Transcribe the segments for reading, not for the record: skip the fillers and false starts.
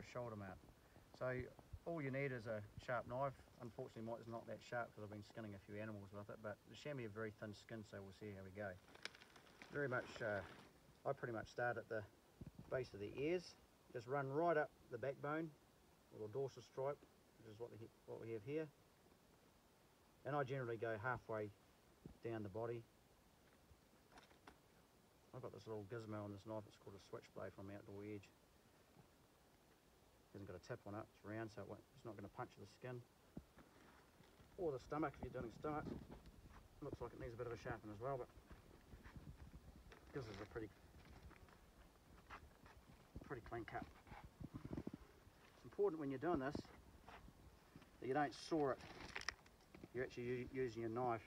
a shoulder mount. So all you need is a sharp knife. Unfortunately mine's not that sharp because I've been skinning a few animals with it, but the chamois have very thin skin, so we'll see how we go. Very much, I pretty much start at the base of the ears, just run right up the backbone, little dorsal stripe, which is what we have here. And I generally go halfway down the body. I've got this little gizmo on this knife, it's called a switchblade from Outdoor Edge. It hasn't got a tip on it, it's round so it's not going to punch the skin. Or the stomach, if you're doing stomach. Looks like it needs a bit of a sharpen as well, but this is a pretty clean cut. It's important when you're doing this that you don't saw it. You're actually using your knife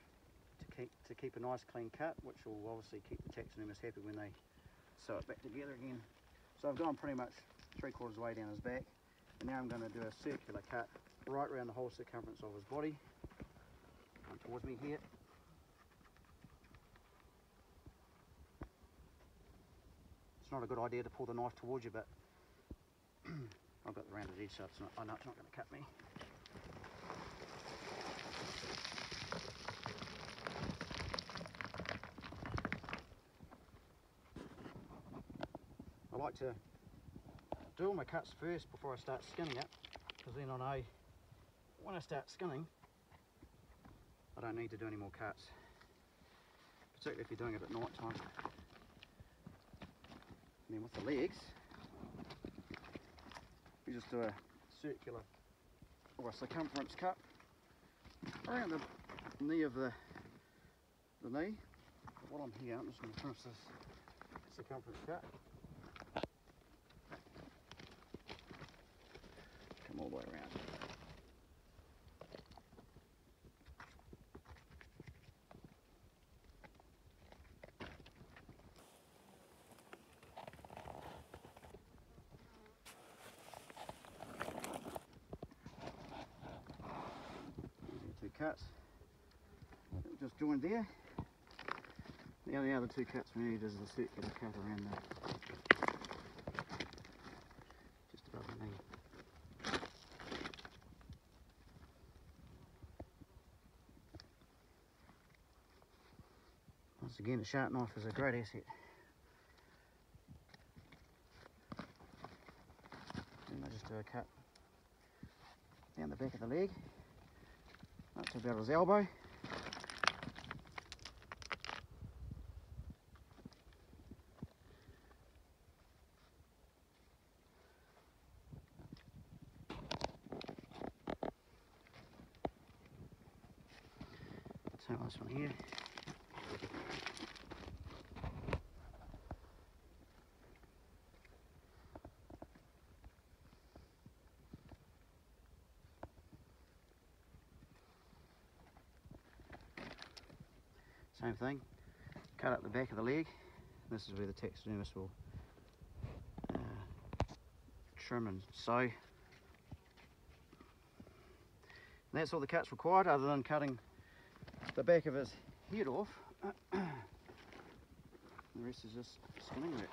to keep a nice clean cut, which will obviously keep the taxidermist happy when they sew it back together again. So I've gone pretty much 3/4 way down his back, and now I'm going to do a circular cut right around the whole circumference of his body. Come towards me here. It's not a good idea to pull the knife towards you, but I've got the rounded edge, so I know it's not going to cut me. I like to do all my cuts first before I start skinning it, because then I know when I start skinning I don't need to do any more cuts, particularly if you're doing it at night time. And then with the legs we just do a circular or a circumference cut around the knee of the knee. But while I'm here I'm just going to finish this circumference cut. All the way around. Two cuts just joined there. Now the other two cuts we need is the circular cut around just above the knee. Once again, a sharp knife is a great asset. And I just do a cut down the back of the leg, up to about his elbow. So this one here. Same thing, cut up the back of the leg. This is where the taxidermist will trim and sew. And that's all the cuts required, other than cutting the back of his head off. The rest is just skinning work.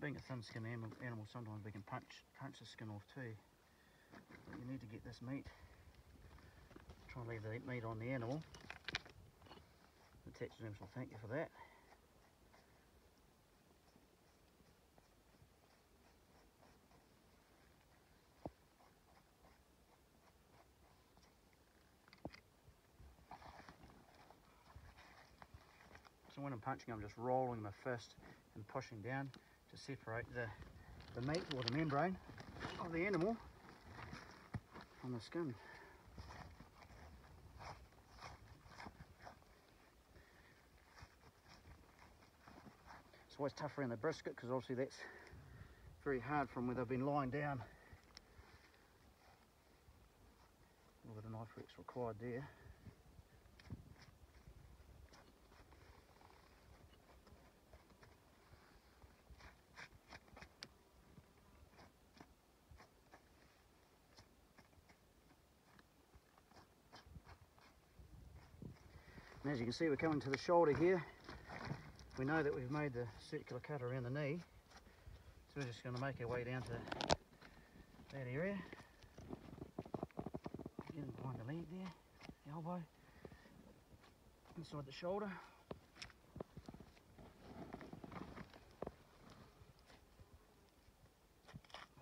Being a thin skinned animal, sometimes we can punch the skin off too. But you need to get this meat. Try and leave the meat on the animal. The taxidermist will thank you for that. So when I'm punching, I'm just rolling my fist and pushing down to separate the meat or the membrane of the animal from the skin. It's always tough around the brisket because obviously that's very hard from where they've been lying down. Look at the knife work's required there. And as you can see, we're coming to the shoulder here. We know that we've made the circular cut around the knee, so we're just going to make our way down to that area. Get in behind the leg there, the elbow, inside the shoulder.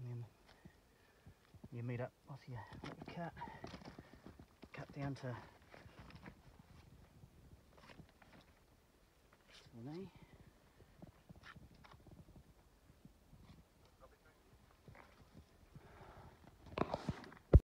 And then you meet up off your cut, cut down to the knee.